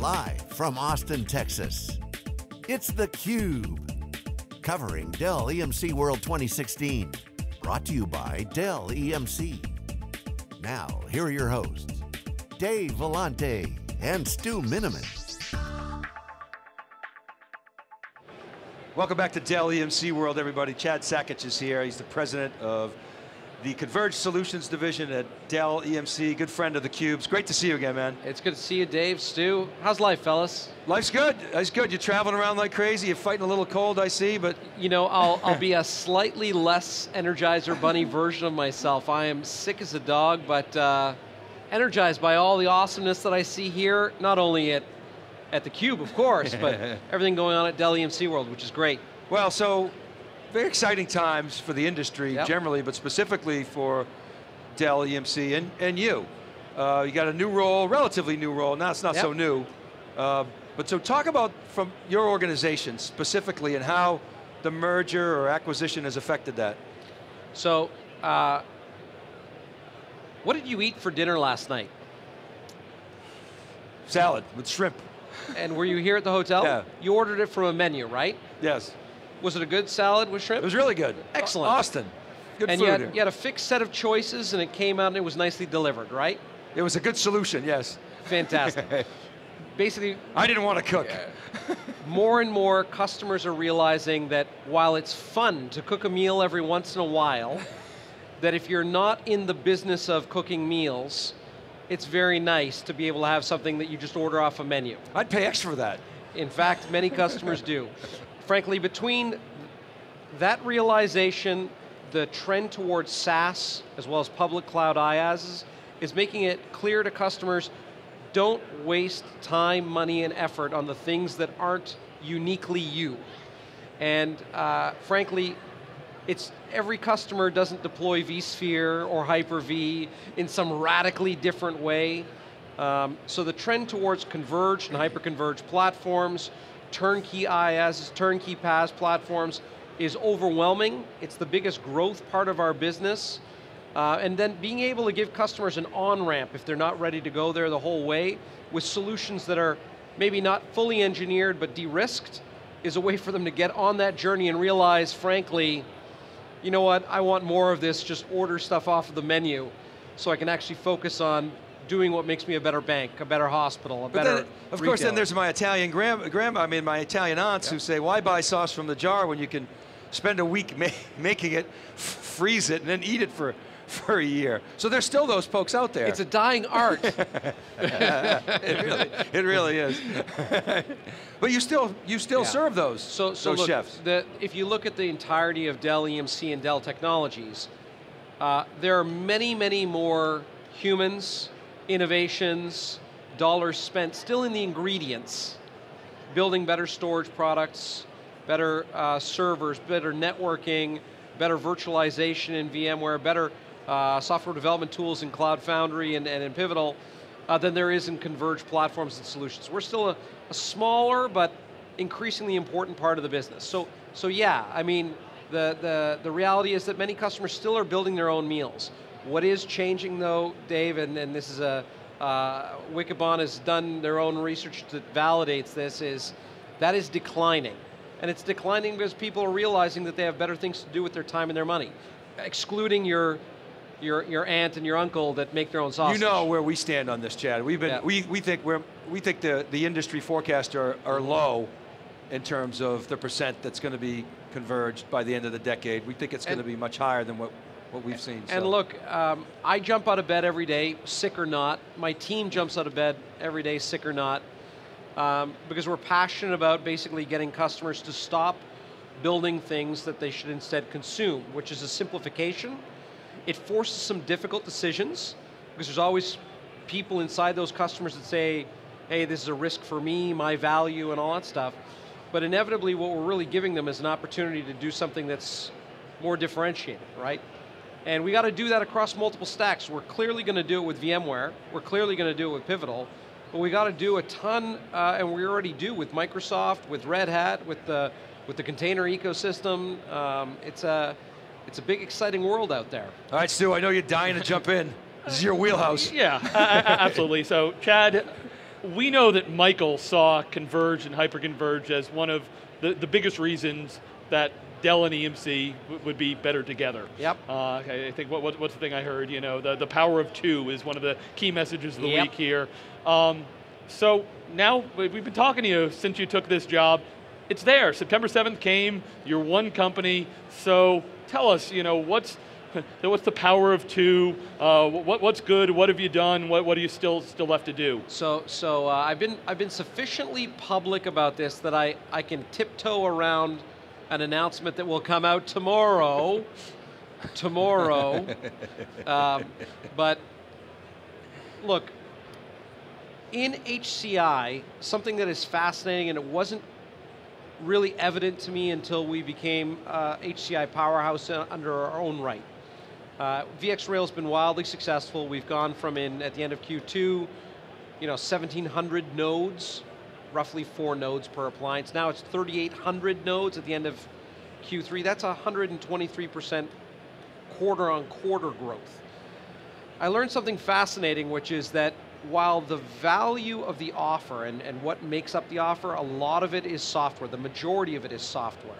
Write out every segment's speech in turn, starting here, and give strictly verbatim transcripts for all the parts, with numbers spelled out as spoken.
Live from Austin, Texas, it's theCUBE, covering Dell E M C World twenty sixteen, brought to you by Dell E M C. Now, here are your hosts, Dave Vellante and Stu Miniman. Welcome back to Dell E M C World, everybody. Chad Sakac is here. He's the president of the Converged Solutions Division at Dell E M C. Good friend of theCUBE. It's great to see you again, man. It's good to see you, Dave, Stu. How's life, fellas? Life's good. It's good. You're traveling around like crazy. You're fighting a little cold, I see, but... You know, I'll, I'll be a slightly less Energizer Bunny version of myself. I am sick as a dog, but uh, energized by all the awesomeness that I see here, not only at At theCUBE, of course, but everything going on at Dell E M C World, which is great. Well, so, very exciting times for the industry yep. generally, but specifically for Dell E M C and, and you. Uh, you got a new role, relatively new role, now it's not yep. so new. Uh, but so talk about from your organization specifically and how the merger or acquisition has affected that. So, uh, what did you eat for dinner last night? Salad with shrimp. And were you here at the hotel? Yeah. You ordered it from a menu, right? Yes. Was it a good salad with shrimp? It was really good. Excellent. Austin, good and food. And you, you had a fixed set of choices and it came out and it was nicely delivered, right? It was a good solution, yes. Fantastic. Basically, I didn't want to cook. Yeah. More and more customers are realizing that while it's fun to cook a meal every once in a while, that if you're not in the business of cooking meals, it's very nice to be able to have something that you just order off a menu. I'd pay extra for that. In fact, many customers do. Frankly, between that realization, the trend towards SaaS, as well as public cloud IaaS, is making it clear to customers, don't waste time, money, and effort on the things that aren't uniquely you. And uh, frankly, It's, every customer doesn't deploy vSphere or Hyper-V in some radically different way. Um, so the trend towards converged and hyper-converged platforms, turnkey IaaS, turnkey PaaS platforms is overwhelming. It's the biggest growth part of our business. Uh, and then being able to give customers an on-ramp if they're not ready to go there the whole way with solutions that are maybe not fully engineered but de-risked is a way for them to get on that journey and realize, frankly, you know what, I want more of this, just order stuff off of the menu so I can actually focus on doing what makes me a better bank, a better hospital, a better then, Of retailer. Course, then there's my Italian grandma, grandma I mean my Italian aunts yeah. who say, why buy sauce from the jar when you can spend a week ma making it, freeze it, and then eat it for, for a year. So there's still those folks out there. It's a dying art. it, really, it really is. But you still, you still yeah. serve those, so, so those look, chefs. The, if you look at the entirety of Dell E M C and Dell Technologies, uh, there are many, many more humans, innovations, dollars spent still in the ingredients, building better storage products, better uh, servers, better networking, better virtualization in VMware, better uh, software development tools in Cloud Foundry and, and in Pivotal, Uh, than there is in converged platforms and solutions. We're still a, a smaller but increasingly important part of the business. So, so yeah, I mean, the, the, the reality is that many customers still are building their own meals. What is changing though, Dave, and, and this is a, uh, Wikibon has done their own research that validates this, is that is declining. And it's declining because people are realizing that they have better things to do with their time and their money, excluding your Your, your aunt and your uncle that make their own sausage. You know where we stand on this, Chad. We've been, yeah. we, we think, we're, we think the, the industry forecasts are, are low in terms of the percent that's going to be converged by the end of the decade. We think it's and, going to be much higher than what, what we've seen. And so. Look, um, I jump out of bed every day, sick or not. My team jumps out of bed every day, sick or not, um, because we're passionate about basically getting customers to stop building things that they should instead consume, which is a simplification. It forces some difficult decisions, because there's always people inside those customers that say, hey, this is a risk for me, my value, and all that stuff. But inevitably, what we're really giving them is an opportunity to do something that's more differentiated, right? And we got to do that across multiple stacks. We're clearly going to do it with VMware, we're clearly going to do it with Pivotal, but we got to do a ton, uh, and we already do with Microsoft, with Red Hat, with the, with the container ecosystem. Um, it's a, It's a big, exciting world out there. All right, Stu, I know you're dying to jump in. This is your wheelhouse. Yeah, uh, absolutely. So, Chad, we know that Michael saw Converge and Hyperconverge as one of the, the biggest reasons that Dell and E M C would be better together. Yep. Uh, I think, what, what, what's the thing I heard? You know, the, the power of two is one of the key messages of the yep. week here. Um, so now, we've been talking to you since you took this job. It's there, September seventh came, you're one company, so tell us, you know, what's, what's the power of two, uh, what, what's good, what have you done, what, what are you still still left to do? So, so uh, I've, been, I've been sufficiently public about this that I, I can tiptoe around an announcement that will come out tomorrow, tomorrow, um, but look, in H C I, something that is fascinating and it wasn't really evident to me until we became uh, H C I powerhouse under our own right. Uh, VxRail's been wildly successful. We've gone from in, at the end of Q two, you know, seventeen hundred nodes, roughly four nodes per appliance. Now it's thirty-eight hundred nodes at the end of Q three. That's one hundred twenty-three percent quarter on quarter growth. I learned something fascinating, which is that while the value of the offer and, and what makes up the offer, a lot of it is software, the majority of it is software.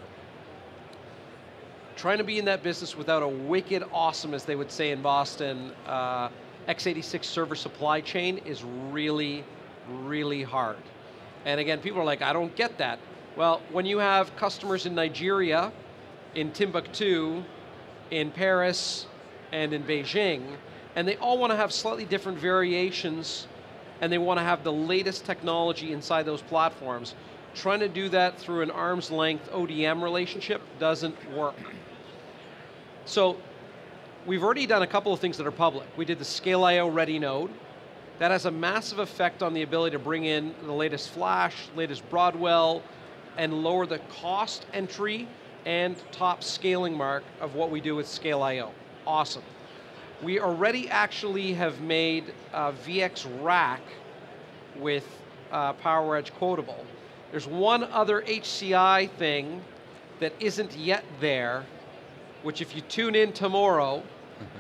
Trying to be in that business without a wicked awesome, as they would say in Boston, uh, x eighty-six server supply chain is really, really hard. And again, people are like, I don't get that. Well, when you have customers in Nigeria, in Timbuktu, in Paris, and in Beijing, and they all want to have slightly different variations, and they want to have the latest technology inside those platforms. Trying to do that through an arm's length O D M relationship doesn't work. So, we've already done a couple of things that are public. We did the Scale I O Ready node. That has a massive effect on the ability to bring in the latest flash, latest Broadwell, and lower the cost entry and top scaling mark of what we do with Scale I O. Awesome. We already actually have made uh, VxRack with uh, PowerEdge quotable. There's one other H C I thing that isn't yet there, which if you tune in tomorrow,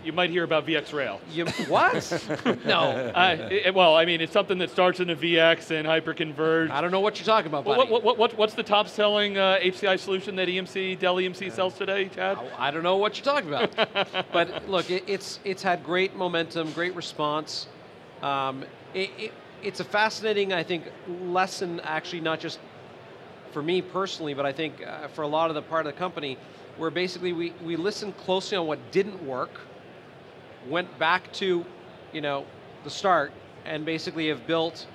you might hear about VxRail. You, what? No. Uh, it, well, I mean, it's something that starts in a V X and hyperconverged. I don't know what you're talking about, buddy. What, what, what, what, what's the top selling uh, H C I solution that E M C, Dell E M C uh, sells today, Chad? I, I don't know what you're talking about. But look, it, it's, it's had great momentum, great response. Um, it, it, it's a fascinating, I think, lesson, actually, not just for me personally, but I think uh, for a lot of the part of the company, where basically we, we listened closely on what didn't work, went back to, you know, the start, and basically have built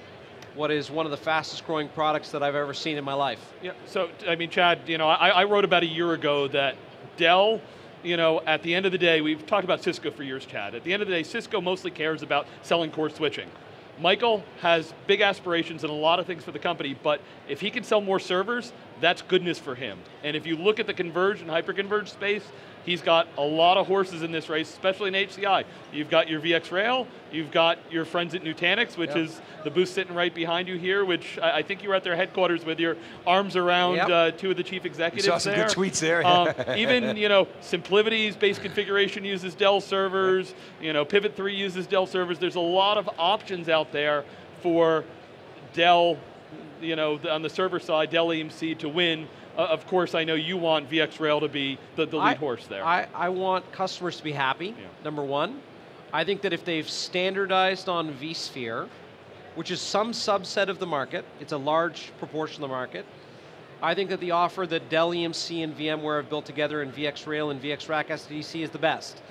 what is one of the fastest growing products that I've ever seen in my life. Yeah, so, I mean, Chad, you know, I, I wrote about a year ago that Dell, you know, at the end of the day, we've talked about Cisco for years, Chad. At the end of the day, Cisco mostly cares about selling core switching. Michael has big aspirations and a lot of things for the company, but if he can sell more servers, that's goodness for him. And if you look at the converged and hyperconverged space, he's got a lot of horses in this race, especially in H C I. You've got your VxRail, you've got your friends at Nutanix, which yep. is the booth sitting right behind you here, which I, I think you were at their headquarters with your arms around yep. uh, two of the chief executives there. Saw some there. good tweets there. um, even, you know, SimpliVity's base configuration uses Dell servers, you know, Pivot three uses Dell servers. There's a lot of options out there for Dell, you know, on the server side, Dell E M C to win. Uh, of course, I know you want VxRail to be the, the lead I, horse there. I, I want customers to be happy, yeah. number one. I think that if they've standardized on vSphere, which is some subset of the market, it's a large proportion of the market, I think that the offer that Dell E M C and VMware have built together in VxRail and VxRack S D D C is the best.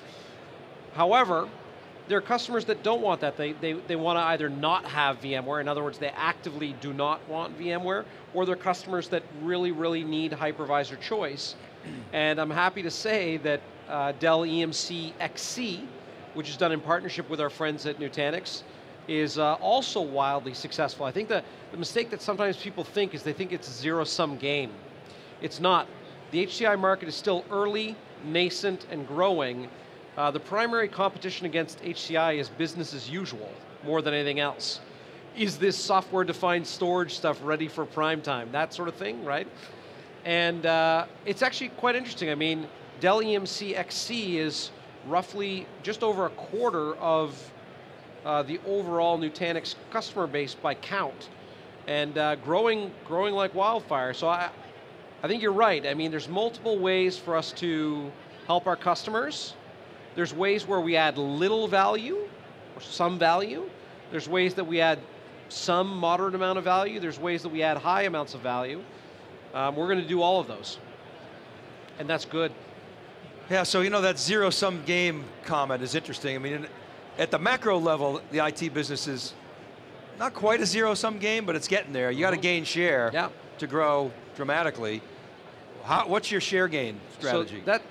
However, there are customers that don't want that. They, they, they want to either not have VMware, in other words, they actively do not want VMware, or they're customers that really, really need hypervisor choice. And I'm happy to say that uh, Dell E M C X C, which is done in partnership with our friends at Nutanix, is uh, also wildly successful. I think the, the mistake that sometimes people think is they think it's a zero-sum game. It's not. The H C I market is still early, nascent, and growing. Uh, the primary competition against H C I is business as usual, more than anything else. Is this software-defined storage stuff ready for prime time? That sort of thing, right? And uh, it's actually quite interesting. I mean, Dell E M C X C is roughly just over a quarter of uh, the overall Nutanix customer base by count, and uh, growing, growing like wildfire. So I, I think you're right. I mean, there's multiple ways for us to help our customers. There's ways where we add little value, or some value. There's ways that we add some moderate amount of value. There's ways that we add high amounts of value. Um, we're going to do all of those. And that's good. Yeah, so you know that zero-sum game comment is interesting. I mean, at the macro level, the I T business is not quite a zero-sum game, but it's getting there. You mm-hmm. got to gain share yeah. to grow dramatically. How, what's your share gain strategy? So that,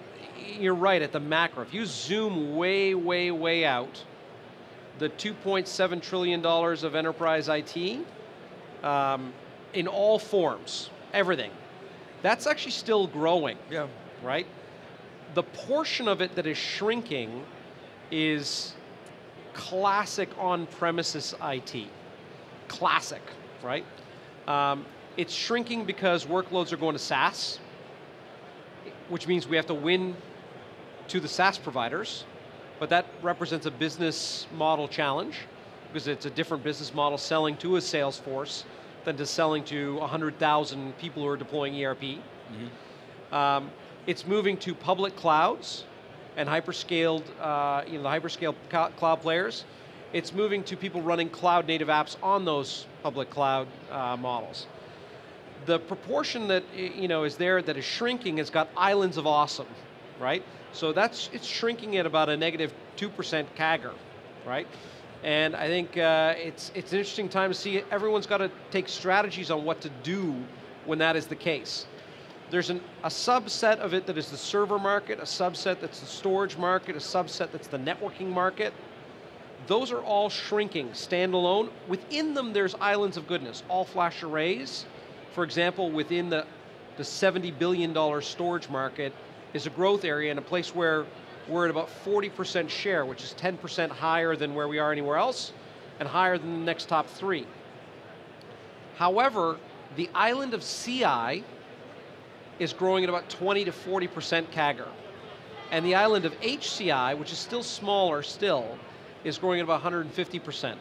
you're right, at the macro. If you zoom way, way, way out, the two point seven trillion dollars of enterprise I T, um, in all forms, everything, that's actually still growing, yeah. right? The portion of it that is shrinking is classic on-premises I T. Classic, right? Um, it's shrinking because workloads are going to SaaS, which means we have to win to the SaaS providers, but that represents a business model challenge because it's a different business model selling to a sales force than to selling to one hundred thousand people who are deploying E R P. Mm-hmm. um, it's moving to public clouds and hyperscaled, uh, you know, the hyperscale cloud players. It's moving to people running cloud native apps on those public cloud uh, models. The proportion that you know is there that is shrinking has got islands of awesome, right? So that's, it's shrinking at about a negative two percent C A G R, right? And I think uh, it's, it's an interesting time to see, everyone's got to take strategies on what to do when that is the case. There's an, a subset of it that is the server market, a subset that's the storage market, a subset that's the networking market. Those are all shrinking, standalone. Within them, there's islands of goodness, all flash arrays. For example, within the, the seventy billion dollar storage market is a growth area and a place where we're at about forty percent share, which is ten percent higher than where we are anywhere else, and higher than the next top three. However, the island of C I is growing at about twenty to forty percent C A G R. And the island of H C I, which is still smaller still, is growing at about one hundred fifty percent.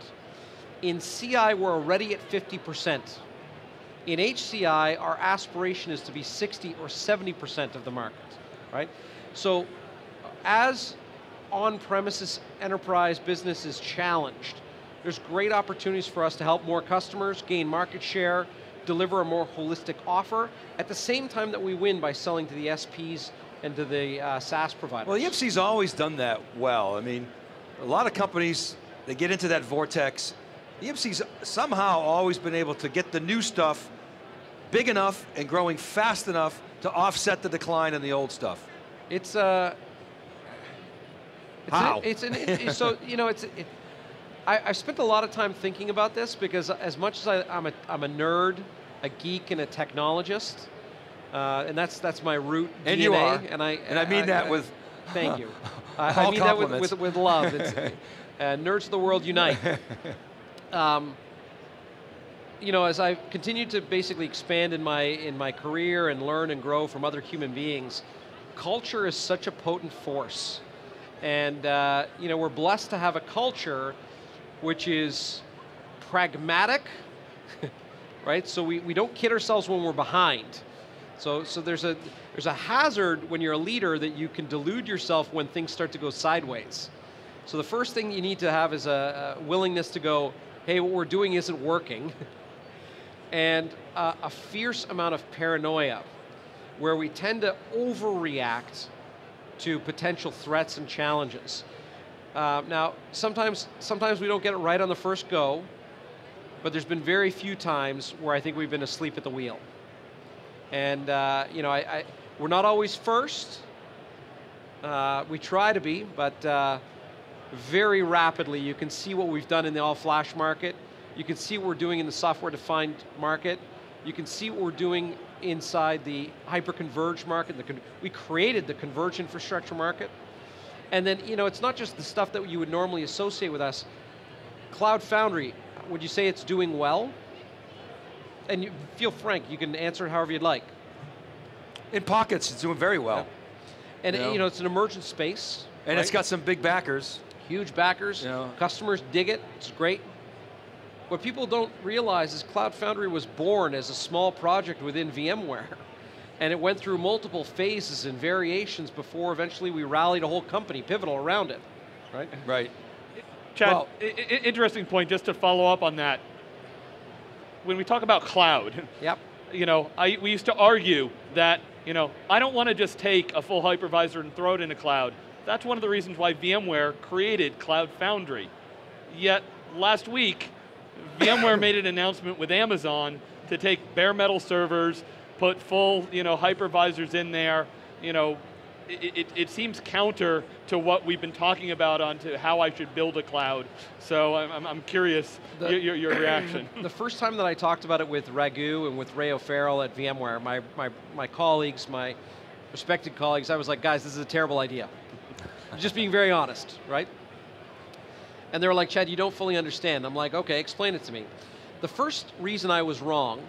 In C I, we're already at fifty percent. In H C I, our aspiration is to be sixty or seventy percent of the market, right? So as on-premises enterprise business is challenged, there's great opportunities for us to help more customers, gain market share, deliver a more holistic offer, at the same time that we win by selling to the S Ps and to the uh, SaaS providers. Well, the E M C's always done that well. I mean, a lot of companies, they get into that vortex. The E M C's somehow always been able to get the new stuff big enough and growing fast enough to offset the decline in the old stuff. It's uh, it's how? An, it's an, it, so, you know, it's, it, I, I've spent a lot of time thinking about this because as much as I, I'm, a, I'm a nerd, a geek, and a technologist, uh, and that's that's my root and D N A. You are. And I, and I mean I, that I, with... Thank you. I, I mean compliments. that with, with, with love. It's, uh, nerds of the world unite. Um, you know, as I've continued to basically expand in my, in my career and learn and grow from other human beings, culture is such a potent force. And uh, you know, we're blessed to have a culture which is pragmatic, right? So we, we don't kid ourselves when we're behind. So, so there's, a, there's a hazard when you're a leader that you can delude yourself when things start to go sideways. So the first thing you need to have is a, a willingness to go, hey, what we're doing isn't working, and uh, a fierce amount of paranoia, where we tend to overreact to potential threats and challenges. Uh, now, sometimes, sometimes we don't get it right on the first go, but there's been very few times where I think we've been asleep at the wheel. And uh, you know, I, I, we're not always first. Uh, we try to be, but uh, very rapidly, you can see what we've done in the all-flash market. You can see what we're doing in the software-defined market. You can see what we're doing inside the hyper-converged market. The con we created the converged infrastructure market. And then, you know, it's not just the stuff that you would normally associate with us. Cloud Foundry, would you say it's doing well? And you, feel frank, you can answer it however you'd like. In pockets, it's doing very well. Yeah. And, you know, you know it's an emergent space. And right? It's got some big backers. huge backers, yeah. Customers dig it, it's great. What people don't realize is Cloud Foundry was born as a small project within VMware. And it went through multiple phases and variations before eventually we rallied a whole company, Pivotal, around it, right? Right. Chad, well, interesting point, just to follow up on that. When we talk about cloud, yep. you know, I, we used to argue that, you know, I don't want to just take a full hypervisor and throw it in a cloud. That's one of the reasons why VMware created Cloud Foundry. Yet, last week, VMware made an announcement with Amazon to take bare metal servers, put full, you know, hypervisors in there. You know, it, it, it seems counter to what we've been talking about on to how I should build a cloud. So I'm, I'm curious the, your, your reaction. The first time that I talked about it with Raghu and with Ray O'Farrell at VMware, my, my, my colleagues, my respected colleagues, I was like, guys, this is a terrible idea. Just being very honest, right? And they were like, Chad, you don't fully understand. I'm like, okay, explain it to me. The first reason I was wrong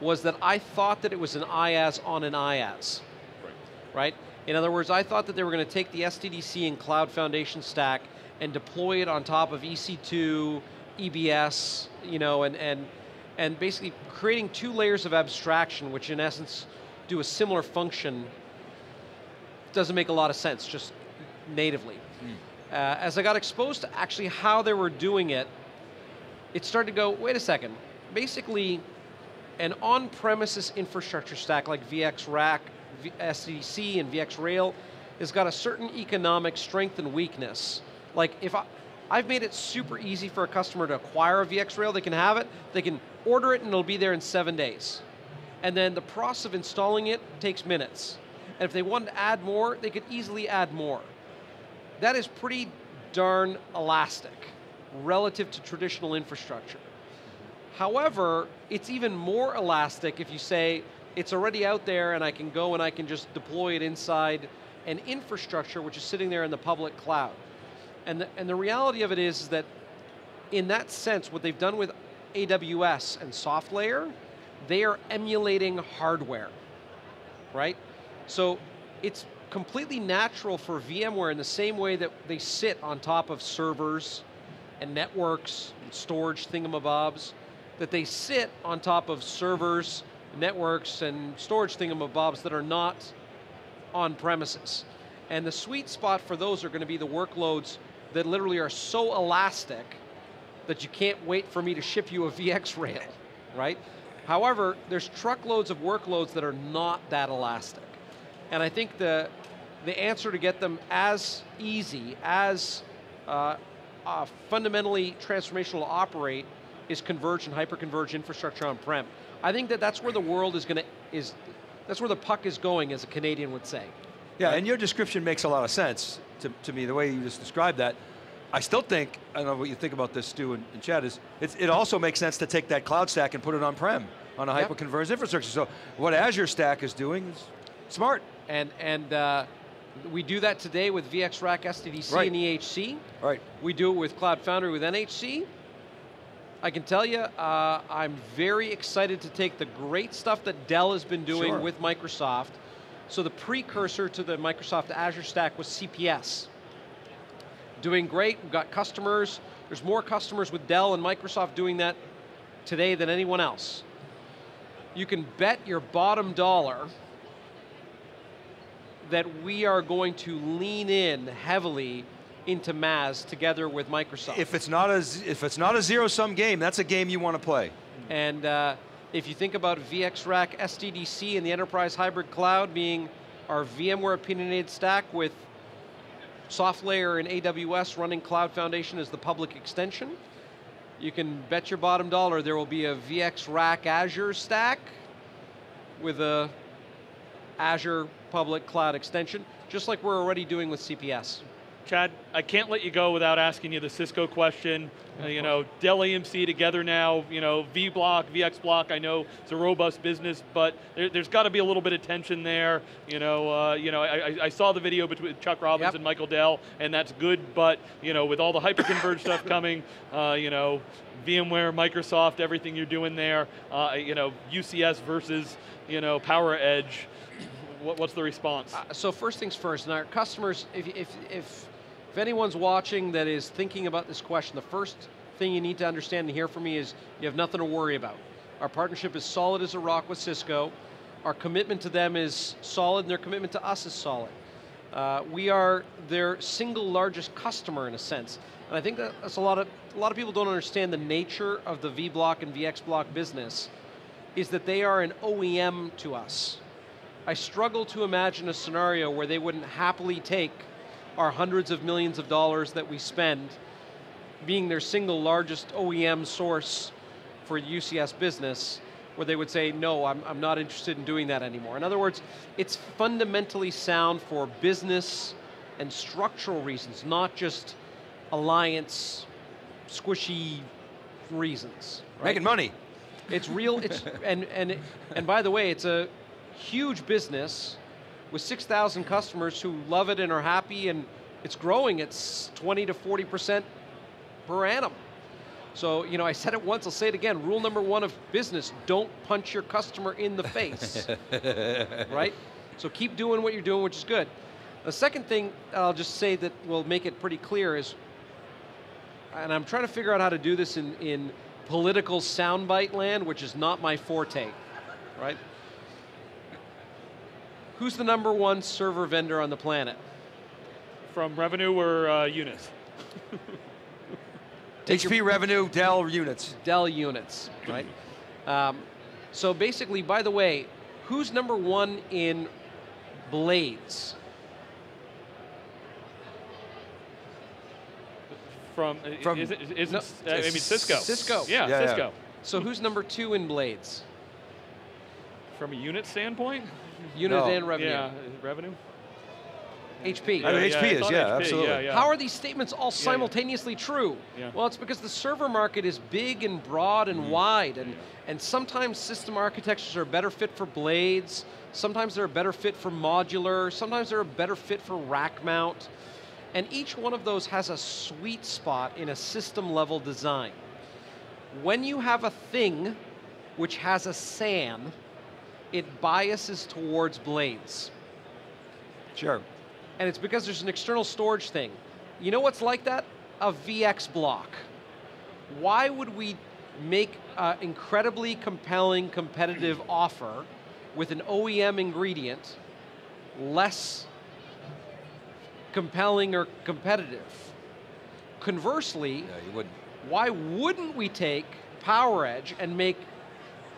was that I thought that it was an IaaS on an IaaS, right? right? In other words, I thought that they were going to take the S D D C and Cloud Foundation stack and deploy it on top of E C two, E B S, you know, and, and, and basically creating two layers of abstraction, which in essence do a similar function. Doesn't make a lot of sense, just natively. Mm. Uh, as I got exposed to actually how they were doing it, it started to go, wait a second, basically, an on-premises infrastructure stack like VxRack, S D D C, and VxRail has got a certain economic strength and weakness. Like if I, I've made it super easy for a customer to acquire a VxRail, they can have it, they can order it and it'll be there in seven days. And then the process of installing it takes minutes. And if they wanted to add more, they could easily add more. That is pretty darn elastic relative to traditional infrastructure. However, it's even more elastic if you say, it's already out there and I can go and I can just deploy it inside an infrastructure which is sitting there in the public cloud. And the, and the reality of it is, is that in that sense, what they've done with A W S and SoftLayer, they are emulating hardware, right? So it's completely natural for VMware in the same way that they sit on top of servers and networks, and storage thingamabobs, that they sit on top of servers, networks, and storage thingamabobs that are not on premises. And the sweet spot for those are going to be the workloads that literally are so elastic that you can't wait for me to ship you a VxRail, right? However, there's truckloads of workloads that are not that elastic. And I think the, the answer to get them as easy, as uh, uh, fundamentally transformational to operate is converged and hyper-converged infrastructure on-prem. I think that that's where the world is going to, is, that's where the puck is going, as a Canadian would say. Yeah, right? And your description makes a lot of sense to, to me, the way you just described that. I still think, I don't know what you think about this, Stu and, and Chad, is it's, it also makes sense to take that cloud stack and put it on-prem, on a yep. hyper-converged infrastructure. So what Azure Stack is doing is smart. And, and uh, we do that today with VxRack, S D D C, right. and E H C. Right. We do it with Cloud Foundry with N H C. I can tell you, uh, I'm very excited to take the great stuff that Dell has been doing sure. with Microsoft. So the precursor to the Microsoft Azure Stack was C P S. Doing great, we've got customers. There's more customers with Dell and Microsoft doing that today than anyone else. You can bet your bottom dollar that we are going to lean in heavily into M A S together with Microsoft. If it's not a, if it's not a zero-sum game, that's a game you want to play. And uh, if you think about VxRack, S D D C, and the enterprise hybrid cloud being our VMware opinionated stack with SoftLayer and A W S running Cloud Foundation as the public extension, you can bet your bottom dollar there will be a VxRack Azure stack with a Azure public cloud extension, just like we're already doing with C P S. Chad, I can't let you go without asking you the Cisco question. Uh, you know, Dell E M C together now, you know, VBlock, VxBlock, I know it's a robust business, but there, there's got to be a little bit of tension there. You know, uh, you know, I, I saw the video between Chuck Robbins yep. and Michael Dell, and that's good, but, you know, with all the hyper-converged stuff coming, uh, you know, VMware, Microsoft, everything you're doing there, uh, you know, U C S versus, you know, PowerEdge, what, what's the response? Uh, so first things first, and our customers, if, if, if If anyone's watching that is thinking about this question, the first thing you need to understand and hear from me is you have nothing to worry about. Our partnership is solid as a rock with Cisco. Our commitment to them is solid and their commitment to us is solid. Uh, we are their single largest customer in a sense. And I think that that's a lot of, a lot of people don't understand the nature of the VBlock and VxBlock business is that they are an O E M to us. I struggle to imagine a scenario where they wouldn't happily take our hundreds of millions of dollars that we spend being their single largest O E M source for U C S business, where they would say, no, I'm, I'm not interested in doing that anymore. In other words, it's fundamentally sound for business and structural reasons, not just alliance, squishy reasons. Right? Making money. It's real, it's, and, and, and by the way, it's a huge business with six thousand customers who love it and are happy, and it's growing, it's twenty to forty percent per annum. So, you know, I said it once, I'll say it again, rule number one of business, don't punch your customer in the face, right? So keep doing what you're doing, which is good. The second thing I'll just say that will make it pretty clear is, and I'm trying to figure out how to do this in, in political soundbite land, which is not my forte, right? Who's the number one server vendor on the planet? From revenue or uh, units? H P revenue, Dell units. Dell units, right? um, so basically, by the way, who's number one in blades? From, From is it, is no, it, I mean, Cisco. Cisco. Yeah, yeah Cisco. Yeah. So who's number two in blades? From a unit standpoint? Units no. and revenue. Yeah, revenue. H P. I mean, yeah, H P is, yeah, H P, absolutely. Yeah, yeah. How are these statements all simultaneously yeah, yeah. true? Yeah. Well, it's because the server market is big and broad and mm-hmm. wide, and, yeah. and sometimes system architectures are a better fit for blades, sometimes they're a better fit for modular, sometimes they're a better fit for rack mount, and each one of those has a sweet spot in a system level design. When you have a thing which has a S A N, it biases towards blades. Sure. And it's because there's an external storage thing. You know what's like that? A VxBlock. Why would we make an incredibly compelling competitive offer with an O E M ingredient less compelling or competitive? Conversely, no, you wouldn't. Why wouldn't we take PowerEdge and make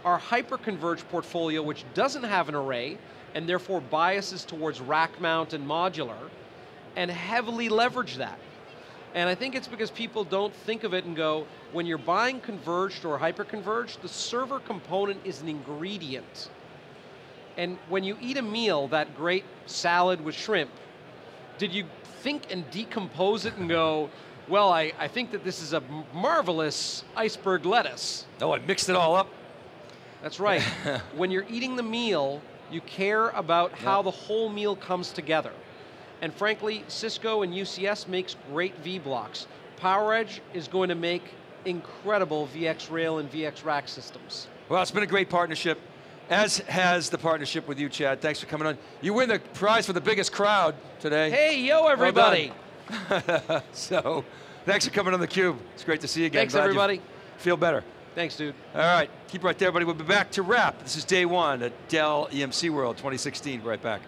our hyper-converged portfolio, which doesn't have an array, and therefore biases towards rack mount and modular, and heavily leverage that. And I think it's because people don't think of it and go, when you're buying converged or hyper-converged, the server component is an ingredient. And when you eat a meal, that great salad with shrimp, did you think and decompose it and go, well, I, I think that this is a marvelous iceberg lettuce? No, I mixed it all up. That's right. When you're eating the meal, you care about how yep. the whole meal comes together. And frankly, Cisco and U C S makes great VBlocks. PowerEdge is going to make incredible VxRail and VxRack systems. Well, it's been a great partnership, as has the partnership with you, Chad. Thanks for coming on. You win the prize for the biggest crowd today. Hey, yo, everybody. Well so, thanks for coming on theCUBE. It's great to see you again. Thanks, Glad everybody. You feel better. Thanks, dude. All right, keep right there, buddy. We'll be back to wrap. This is day one at Dell E M C World twenty sixteen. Be right back.